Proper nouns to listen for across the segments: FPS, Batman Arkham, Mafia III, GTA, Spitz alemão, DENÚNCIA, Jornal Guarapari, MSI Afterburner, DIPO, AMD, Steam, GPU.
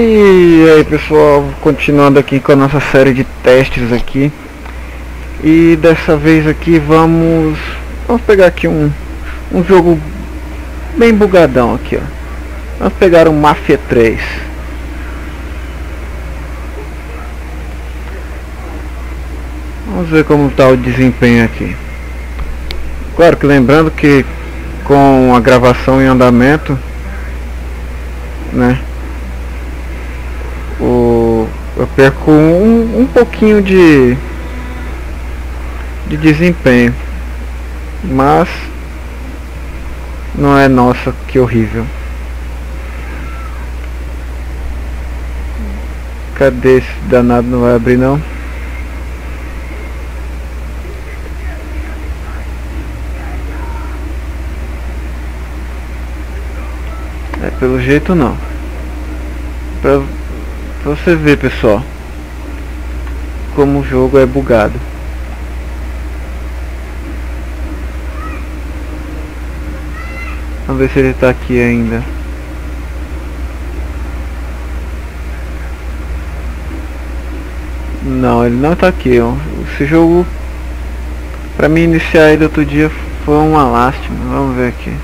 E aí pessoal, continuando aqui com a nossa série de testes aqui. E dessa vez aqui vamos pegar aqui um jogo bem bugadão aqui, ó. Vamos pegar o Mafia 3. Vamos ver como tá o desempenho aqui. Claro que lembrando que com a gravação em andamento, né, eu perco um pouquinho de desempenho, mas não é nossa, que horrível. Cadê esse danado? Não vai abrir não. É, pelo jeito não. Pra você ver, pessoal, como o jogo é bugado. Vamos ver se ele tá aqui ainda. Não, ele não tá aqui, ó. Esse jogo, pra mim iniciar ele outro dia, foi uma lástima. Vamos ver aqui.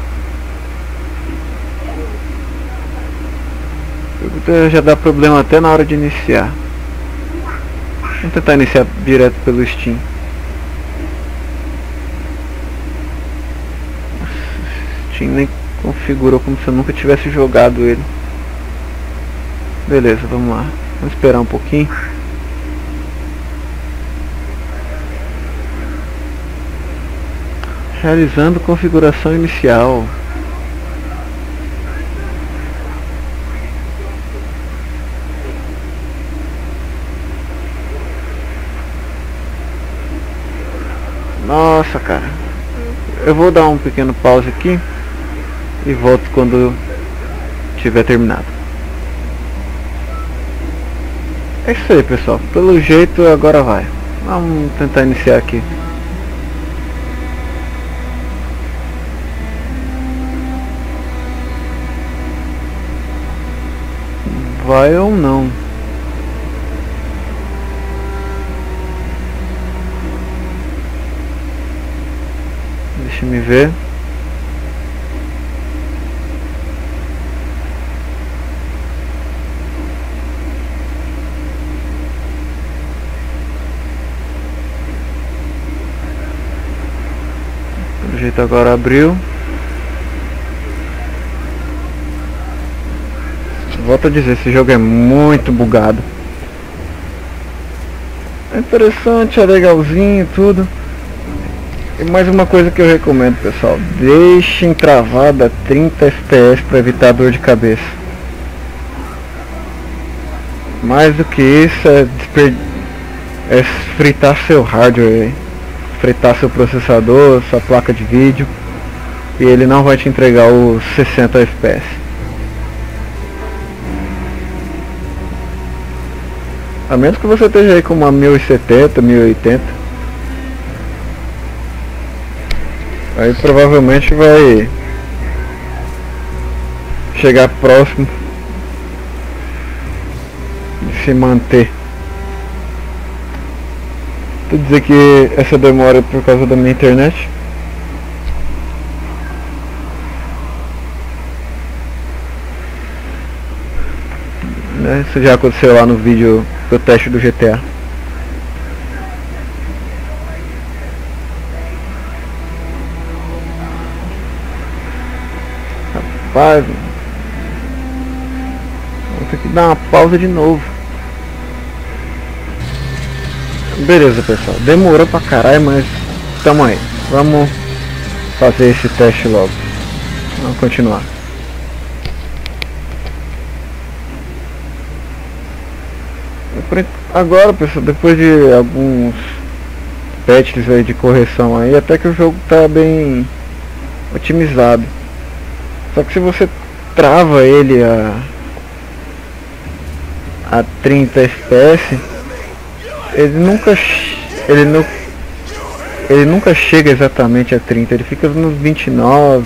Já dá problema até na hora de iniciar. Vamos tentar iniciar direto pelo Steam. Nossa, Steam nem configurou, como se eu nunca tivesse jogado ele. Beleza, vamos lá. Vamos esperar um pouquinho. Realizando configuração inicial. Nossa, cara, eu vou dar um pequeno pause aqui e volto quando tiver terminado. É isso aí, pessoal, pelo jeito agora vai. Vamos tentar iniciar aqui. Vai ou não? Deixa me ver. Pelo jeito agora abriu. Volto a dizer, esse jogo é muito bugado. É interessante, é legalzinho, tudo. E mais uma coisa que eu recomendo, pessoal: deixem travada 30 FPS para evitar dor de cabeça. Mais do que isso é fritar seu hardware, fritar seu processador, sua placa de vídeo, e ele não vai te entregar os 60 FPS. A menos que você esteja aí com uma 1070, 1080. Aí provavelmente vai chegar próximo de se manter. Vou dizer que essa demora é por causa da minha internet. Isso já aconteceu lá no vídeo do teste do GTA. Rapaz, vou ter que dar uma pausa de novo. Beleza, pessoal, demorou pra caralho, mas tamo aí. Vamos fazer esse teste logo. Vamos continuar. Agora, pessoal, depois de alguns patches aí de correção aí, até que o jogo tá bem otimizado. Só que se você trava ele a 30 FPS, ele nunca chega exatamente a 30, ele fica nos 29,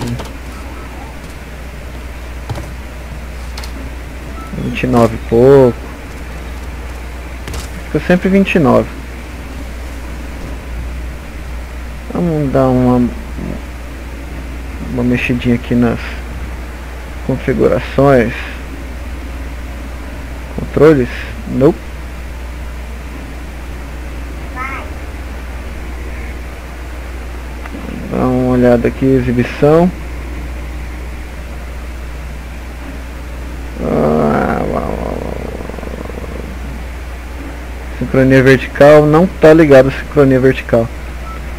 29 e pouco. Fica sempre 29. Vamos dar uma mexidinha aqui nas configurações. Controles? Nope. Dá uma olhada aqui, exibição. Sincronia vertical, não tá ligado a sincronia vertical.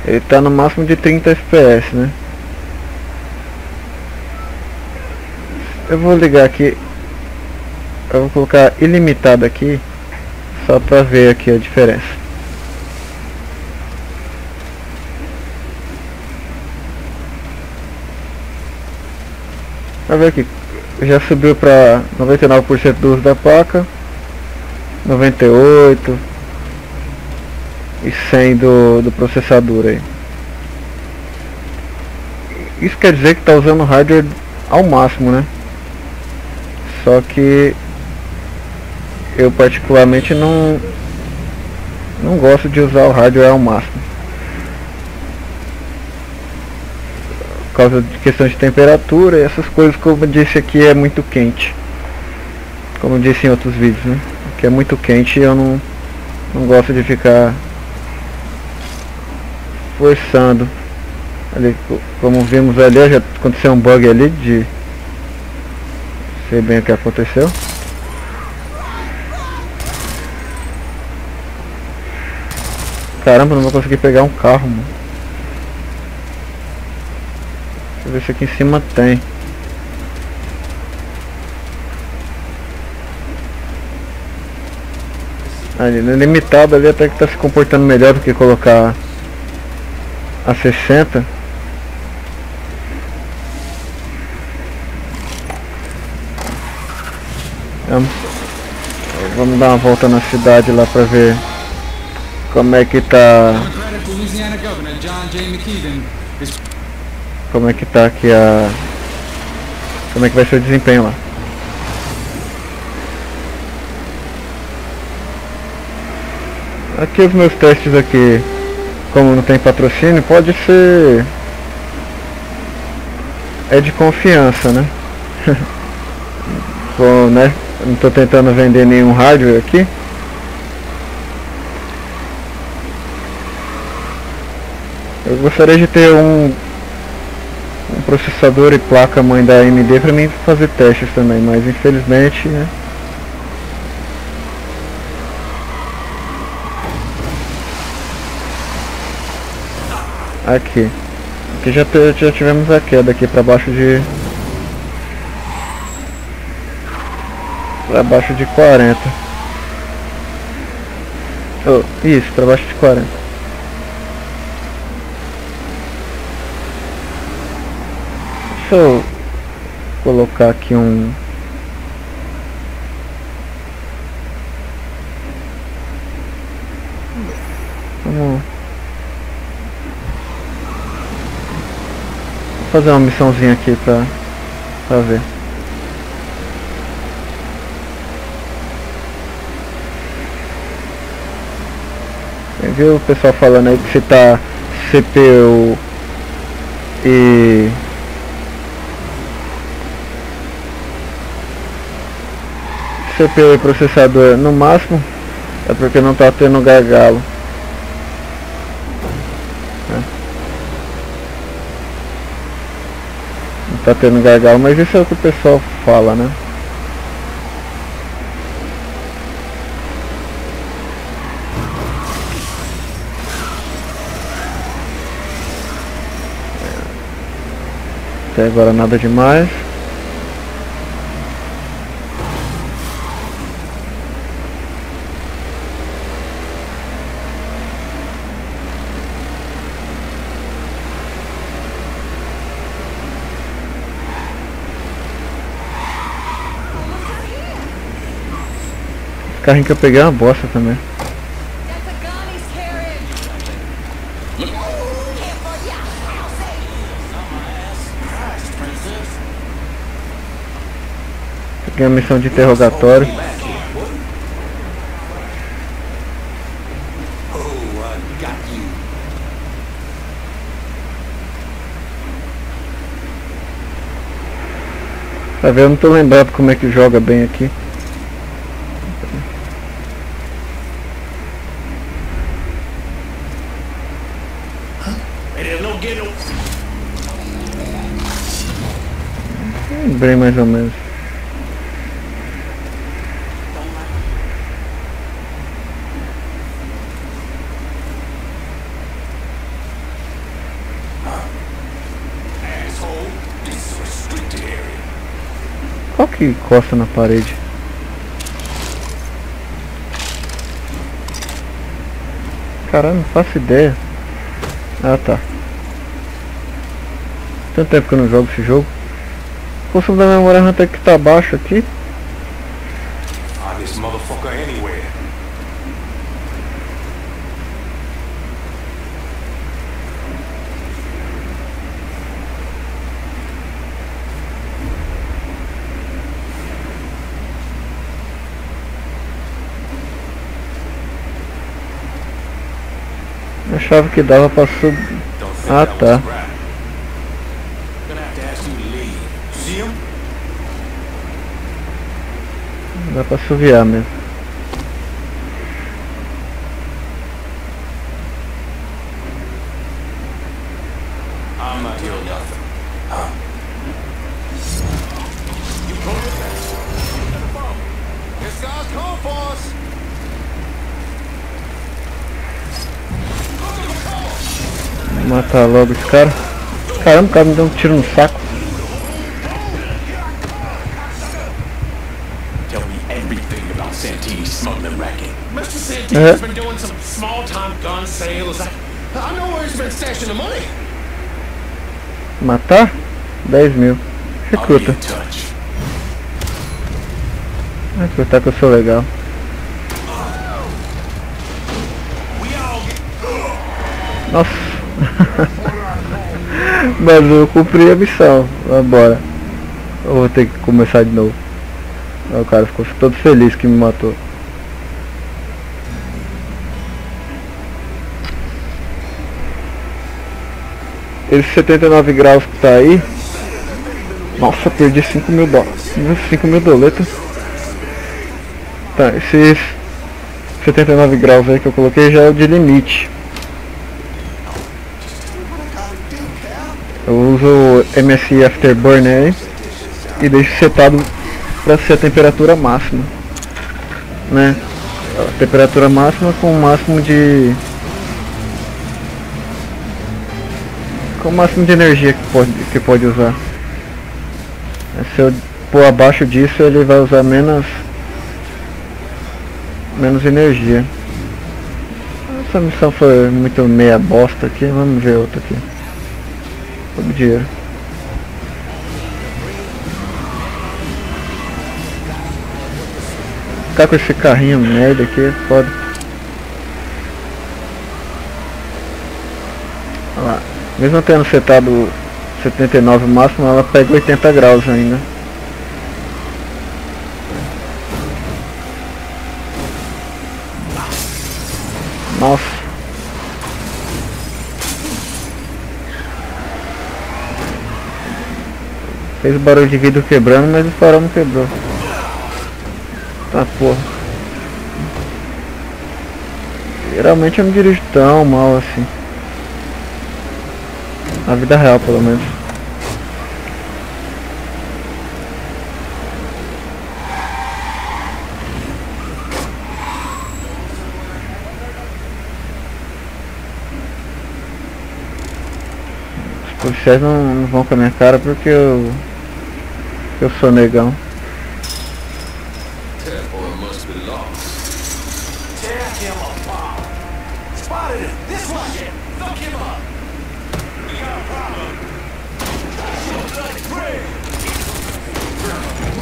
Ele tá no máximo de 30 FPS, né? Eu vou ligar aqui. Eu vou colocar ilimitado aqui, só pra ver aqui a diferença. Pra ver aqui, já subiu pra 99% do uso da placa, 98% e 100% do processador aí. Isso quer dizer que tá usando o hardware ao máximo, né? Só que eu particularmente não gosto de usar o hardware ao máximo, por causa de questão de temperatura e essas coisas. Como eu disse aqui, é muito quente, como eu disse em outros vídeos, né? Que é muito quente e eu não gosto de ficar forçando ali, como vimos ali. Ó, já aconteceu um bug ali de... sei bem o que aconteceu. Caramba, não vou conseguir pegar um carro, mano. Deixa eu ver se aqui em cima tem. Ali no limitado ali até que tá se comportando melhor do que colocar a 60. Vamos dar uma volta na cidade lá pra ver como é que tá. Como é que tá aqui a... como é que vai ser o desempenho lá. Aqui os meus testes aqui, como não tem patrocínio, pode ser... é de confiança, né? Bom, né? Não estou tentando vender nenhum hardware aqui. Eu gostaria de ter um processador e placa mãe da AMD para mim fazer testes também, mas infelizmente, né? Aqui já tivemos a queda aqui para baixo de... para baixo de 40. Oh, isso, para baixo de 40. Deixa eu colocar aqui um... vamos fazer uma missãozinha aqui para ver. Viu o pessoal falando aí que se tá CPU e... CPU e processador no máximo, é porque não tá tendo gargalo. Não tá tendo gargalo, mas isso é o que o pessoal fala, né? Até agora nada demais. O carrinho que eu peguei é uma bosta também. Tem a missão de interrogatório. Tá vendo? Eu não tô lembrado como é que joga bem aqui. Lembrei mais ou menos. Qual que encosta na parede? Caralho, não faço ideia. Ah, tá. Tanto tempo que eu não jogo esse jogo. O consumo da memória RAM até que tá baixo aqui. Eu achava que dava pra subir. Ah, tá. Dá pra assoviar mesmo. Vou matar logo esse cara. Caramba, o cara me deu um tiro no saco. Matar? 10 mil. Recruta. Recrutar que eu sou legal. Nossa. Mas eu cumpri a missão. Vambora. Eu vou ter que começar de novo. O cara ficou todo feliz que me matou. Esse 79 graus que tá aí. Nossa, perdi 5 mil doletas. Tá, esses 79 graus aí que eu coloquei já é o de limite. Eu uso o MSI Afterburner aí e deixo setado para ser a temperatura máxima, né? A temperatura máxima com o máximo de energia que pode usar. Se eu pôr abaixo disso, ele vai usar menos energia. Essa missão foi muito meia bosta aqui. Vamos ver outra aqui. Todo dinheiro. Ficar com esse carrinho merda aqui é foda. Olha lá. Mesmo tendo setado 79 máximo, ela pega 80 graus ainda. Nossa. Fez barulho de vidro quebrando, mas o farol não quebrou. Tá porra. Geralmente eu não dirijo tão mal assim. Na vida real, pelo menos. Os policiais não vão com a minha cara porque eu sou negão.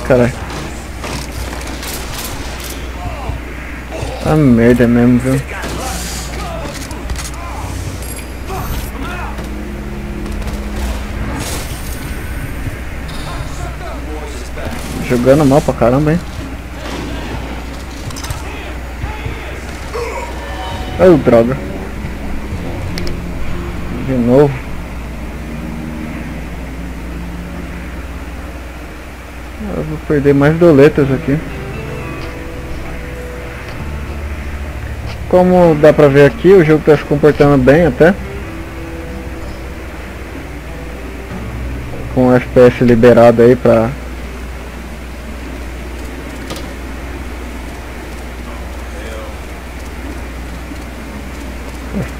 Caralho. Tá merda mesmo, viu? jogando mal pra caramba, hein? Ai, droga. De novo. Eu vou perder mais doletas aqui. Como dá pra ver aqui, o jogo tá se comportando bem até. Com o FPS liberado aí pra...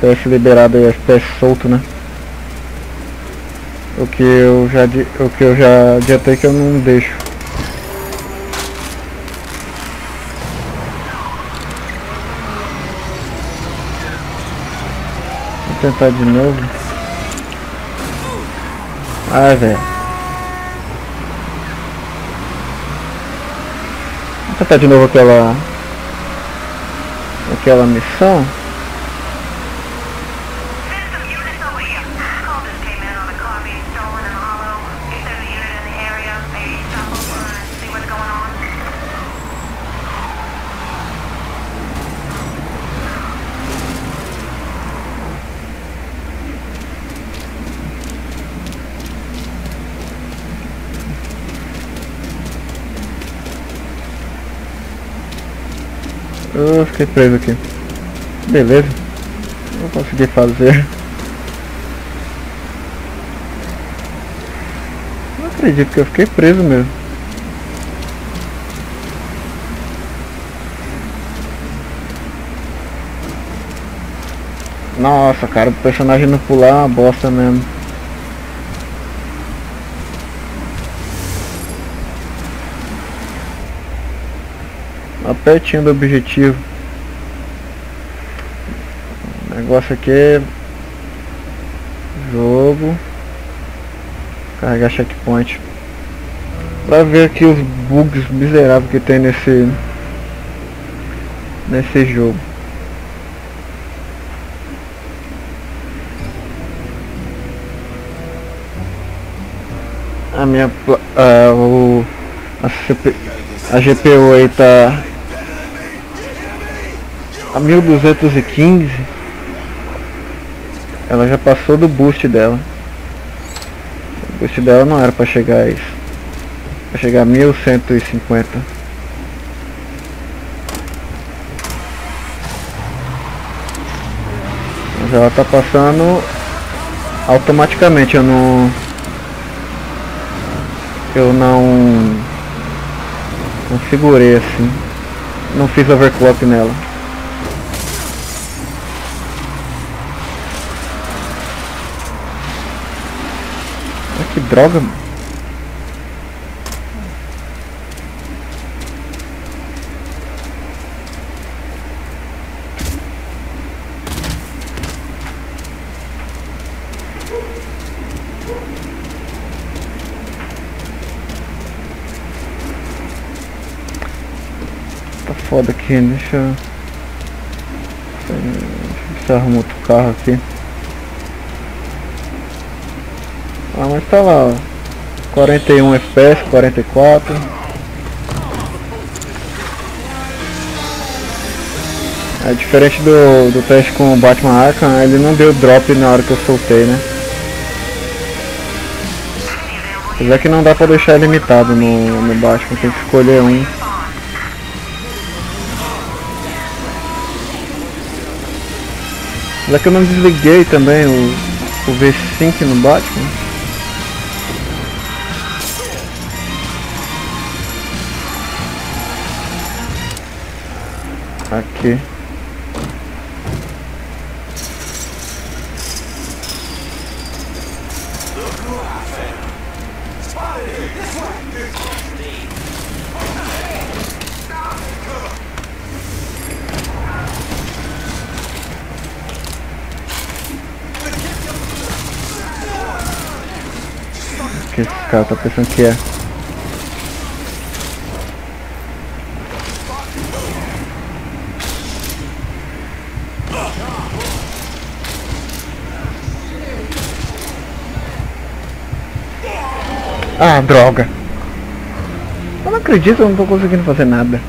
FPS liberado aí, FPS solto, né? O que eu já adiantei que eu não deixo. Tentar de novo. Ai, velho. Vou tentar de novo aquela missão. Eu fiquei preso aqui. Beleza. Não consegui fazer. Não acredito que eu fiquei preso mesmo. Nossa, cara, o personagem não pular é uma bosta mesmo. Pertinho do objetivo. O negócio aqui é jogo, carregar checkpoint pra ver aqui os bugs miseráveis que tem nesse jogo. A GPU aí tá 1215, ela já passou do boost dela. O boost dela não era pra chegar a isso, pra chegar a 1150. Mas ela tá passando automaticamente, eu não configurei assim, não fiz overclock nela. Que droga, mano. Tá foda aqui, deixa eu arrumar outro carro aqui. Ah, mas tá lá, ó, 41 FPS, 44. É diferente do teste com o Batman Arkham, ele não deu drop na hora que eu soltei, né? Apesar que não dá pra deixar limitado no Batman, tem que escolher um. Apesar que eu não desliguei também o V5 no Batman. Aqui. O que esse cara tá pensando que é? Ah, droga! Eu não acredito, eu não tô conseguindo fazer nada.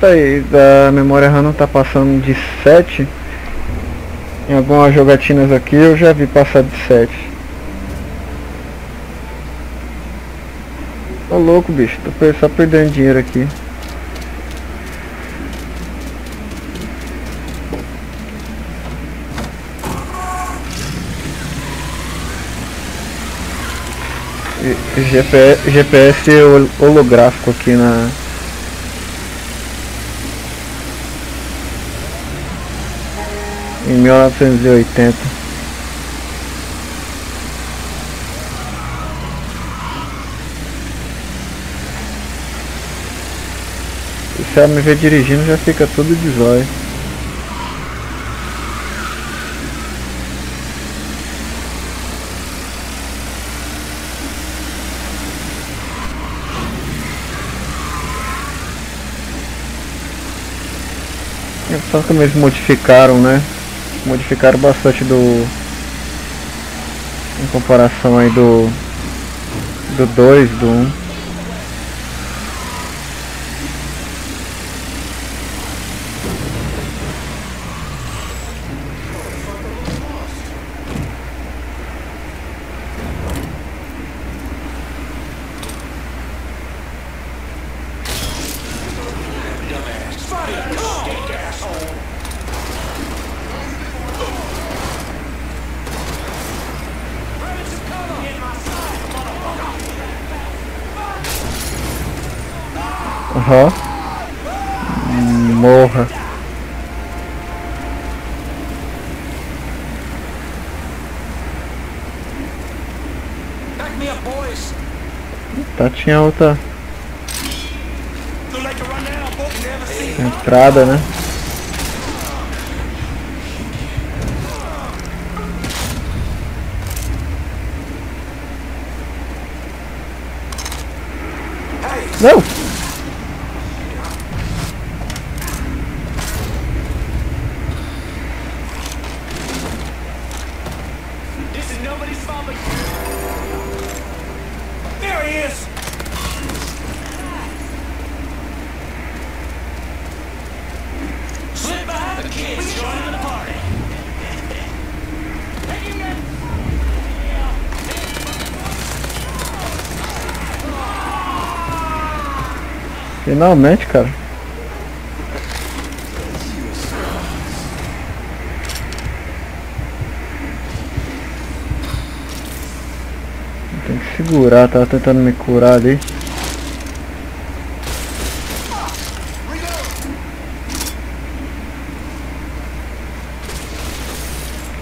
Tá aí, da memória RAM não tá passando de 7. Em algumas jogatinas aqui eu já vi passar de 7. Tô louco, bicho, tô só perdendo dinheiro aqui. GPS holográfico aqui na... em 1980. Se ela me ver dirigindo já fica tudo de zóio. Só que eles modificaram, né? Modificaram bastante do... em comparação aí do... do 2, do 1. Morra. Tá, tinha outra entrada, né? Não! Finalmente, cara. Tem que segurar, tava tentando me curar ali.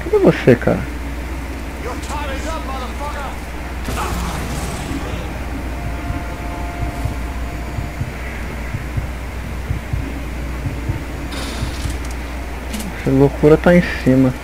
Cadê você, cara? A loucura tá em cima.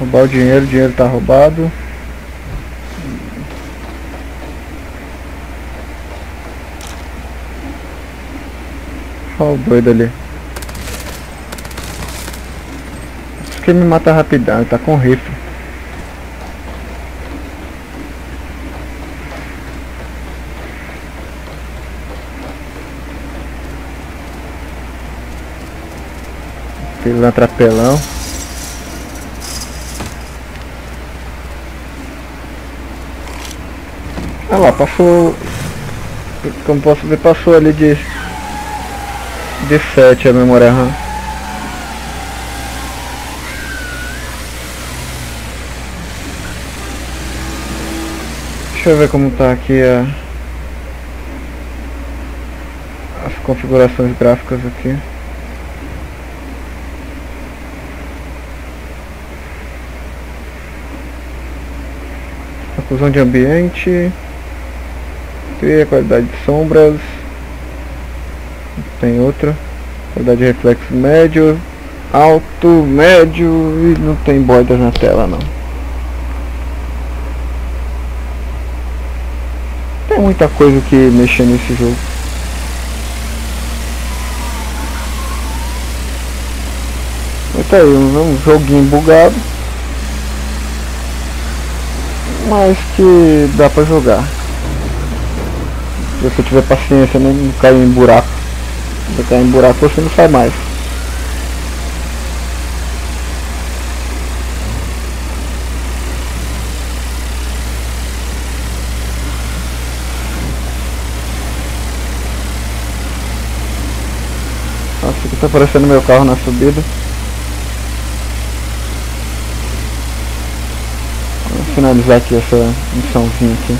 Roubar o dinheiro tá roubado. Olha o doido ali. Isso que me mata rapidão, ele tá com rifle. Pilantra pelão. Ah lá, passou, como posso ver, passou ali de 7 a memória RAM. Deixa eu ver como tá aqui as configurações gráficas aqui. Confusão de ambiente. Cria qualidade de sombras. Tem outra. Qualidade de reflexo médio. Alto, médio. E não tem bordas na tela não. Tem muita coisa que mexer nesse jogo. Tá aí, um joguinho bugado, mas que dá pra jogar se você tiver paciência, né? Não cair em buraco. Se você cair em buraco, você não sai mais. Nossa, aqui tá aparecendo meu carro na subida. Finalizar aqui essa missãozinha aqui.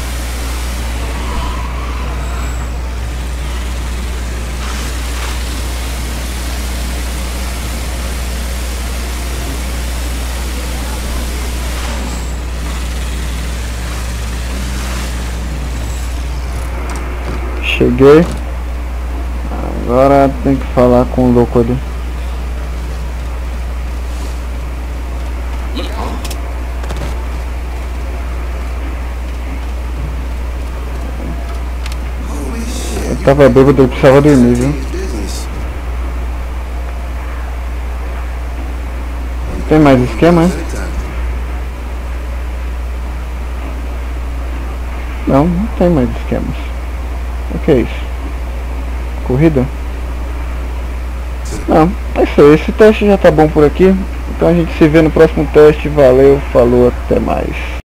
Cheguei. Agora tem que falar com o louco ali. Tava bêbado, eu precisava dormir, viu? Tem mais esquema, hein? Não, não tem mais esquemas. O que é isso? Corrida? Não, é isso aí. Esse teste já tá bom por aqui. Então a gente se vê no próximo teste. Valeu, falou, até mais.